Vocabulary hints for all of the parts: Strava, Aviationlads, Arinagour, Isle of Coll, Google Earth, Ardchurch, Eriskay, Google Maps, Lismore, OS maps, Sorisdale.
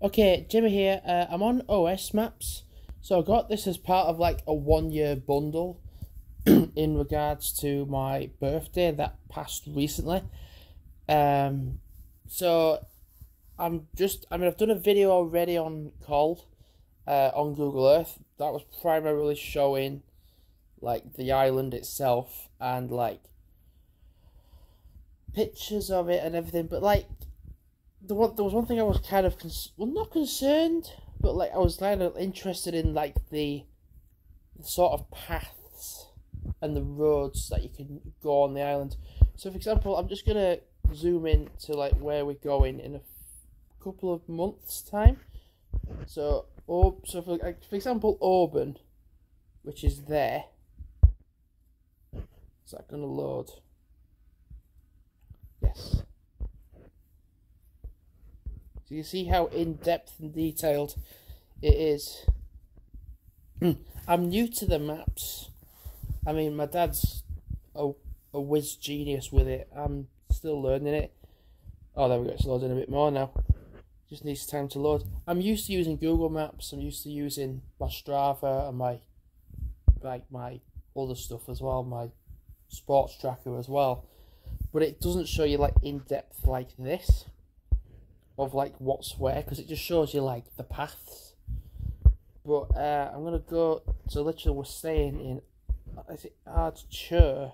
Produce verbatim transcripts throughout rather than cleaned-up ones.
Okay, Jimmy here. Uh, I'm on O S Maps. So I got this as part of like a one-year bundle in regards to my birthday that passed recently. Um, so I'm just, I mean, I've done a video already on Coll, uh, on Google Earth. That was primarily showing like the island itself and like pictures of it and everything, but like, There was one thing I was kind of, cons well, not concerned, but, like, I was kind of interested in, like, the, the sort of paths and the roads that you can go on the island. So, for example, I'm just going to zoom in to, like, where we're going in a couple of months' time. So, oh, so for, like, for example, Auburn, which is there. Is that going to load? Yes. So you see how in-depth and detailed it is. I'm new to the maps. I mean, my dad's a, a whiz genius with it. I'm still learning it. Oh, there we go. It's loading a bit more now. Just needs time to load. I'm used to using Google Maps. I'm used to using my Strava and my, like, my other stuff as well, my sports tracker as well. But it doesn't show you, like, in-depth like this. Of like what's where, because it just shows you like the paths. But uh, I'm gonna go. So literally, we're staying in. Is it Ardchurch?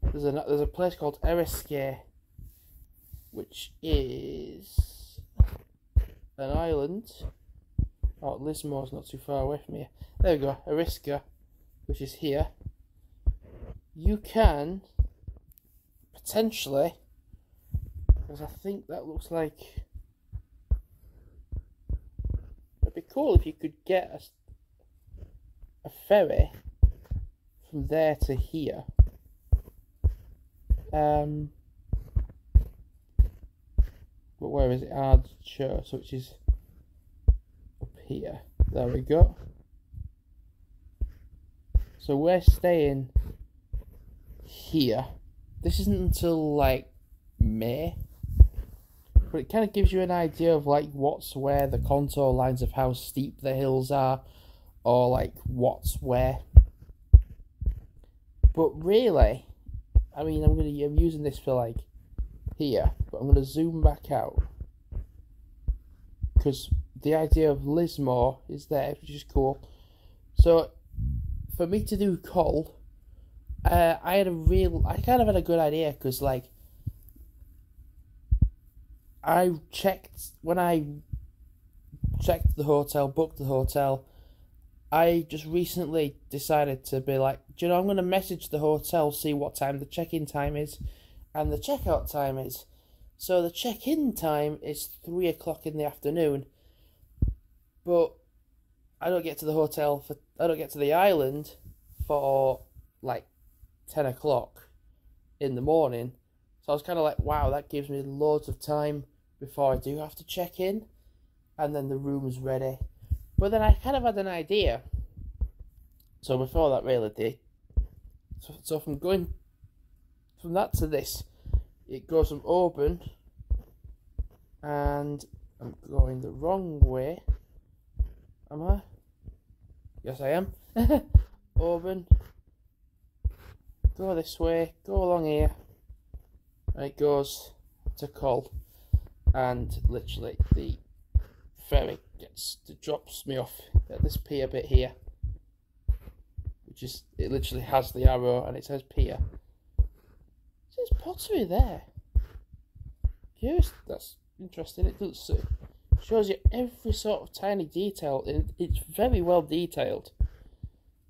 There's a there's a place called Eriskay, which is an island. Oh, Lismore's not too far away from here. There we go, Eriskay, which is here. You can potentially. I think that looks like it'd be cool if you could get a, a ferry from there to here. Um, but where is it? Ardchurch, which is up here. There we go. So we're staying here. This isn't until like May. But it kind of gives you an idea of like what's where, the contour lines of how steep the hills are, or like what's where. But really, I mean, I'm gonna I'm using this for like here, but I'm gonna zoom back out because the idea of Lismore is there, which is cool. So for me to do Coll, uh, I had a real, I kind of had a good idea because like. I checked, when I checked the hotel, booked the hotel, I just recently decided to be like, do you know, I'm going to message the hotel, see what time the check-in time is and the check-out time is. So the check-in time is three o'clock in the afternoon, but I don't get to the hotel, for I don't get to the island for like ten o'clock in the morning. So I was kind of like, wow, that gives me loads of time before I do have to check in, and then the room's ready. But then I kind of had an idea. So before that, really, did so, so from going from that to this, it goes from Auburn, and I'm going the wrong way. Am I? Yes, I am. Auburn. Go this way. Go along here. And it goes to Coll, and literally the ferry gets drops me off at this pier bit here, which is, it literally has the arrow and it says pier. It says pottery there. Curious, that's interesting. It does it shows you every sort of tiny detail. It, it's very well detailed,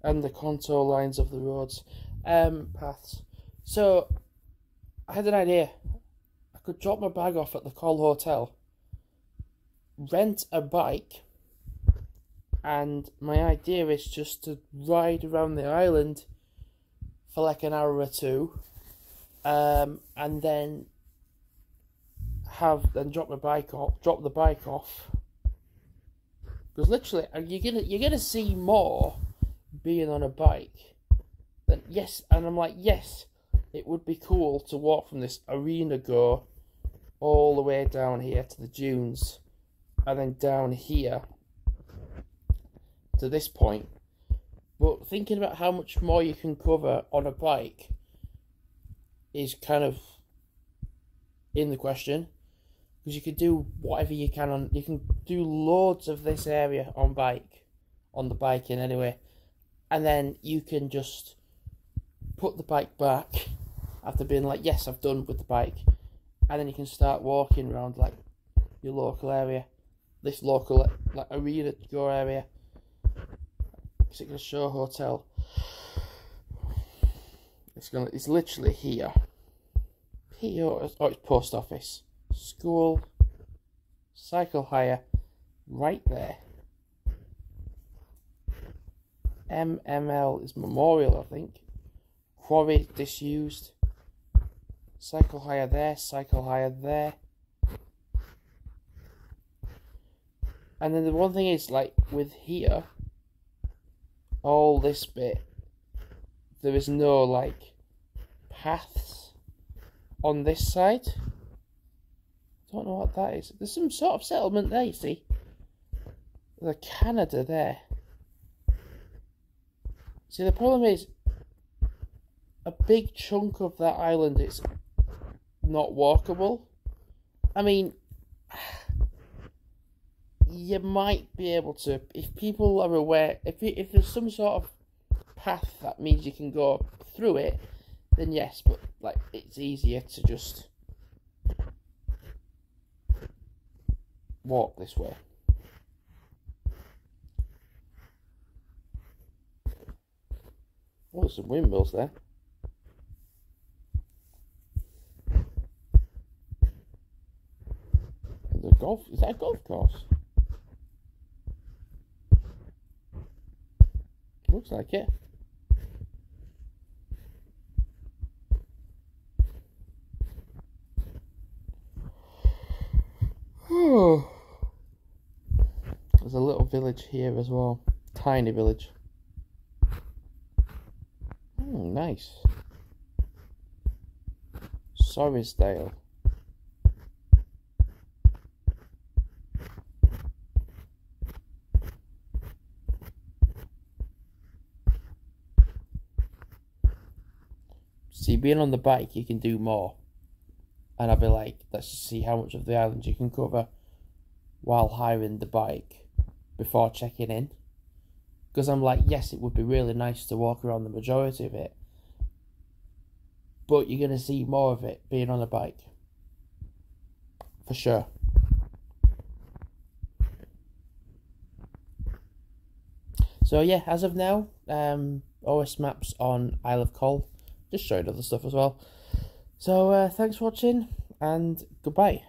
and the contour lines of the roads, um, paths. So. I had an idea. I could drop my bag off at the Coll Hotel, rent a bike, and my idea is just to ride around the island for like an hour or two, um, and then have then drop my bike off. Drop the bike off because literally you're gonna you're gonna see more being on a bike. Then yes, and I'm like yes. It would be cool to walk from this Arinagour all the way down here to the dunes and then down here to this point. But thinking about how much more you can cover on a bike is kind of in the question, because you can do whatever you can on, you can do loads of this area on bike, on the biking anyway, and then you can just put the bike back after being like, yes, I've done with the bike, and then you can start walking around like your local area, this local like arena, your area, particular show hotel. It's gonna, it's literally here. P O, oh, it's post office, school, cycle hire, right there. M M L is memorial, I think. Quarry disused. Cycle hire there, cycle hire there. And then the one thing is, like, with here, all this bit, there is no, like, paths on this side. Don't know what that is. There's some sort of settlement there, you see. There's a Canada there. See, the problem is, a big chunk of that island is not walkable. I mean, you might be able to, if people are aware, if, if there's some sort of path that means you can go through it, then yes, but like it's easier to just walk this way. Oh, there's some windmills there. The golf, is that a golf course? Looks like it. There's a little village here as well. Tiny village. Oh, nice. Sorisdale. See, being on the bike, you can do more. And I'd be like, let's just see how much of the island you can cover while hiring the bike before checking in. Because I'm like, yes, it would be really nice to walk around the majority of it. But you're going to see more of it being on a bike. For sure. So yeah, as of now, um, O S Maps on Isle of Coll. Just showing other stuff as well. So uh, thanks for watching and goodbye.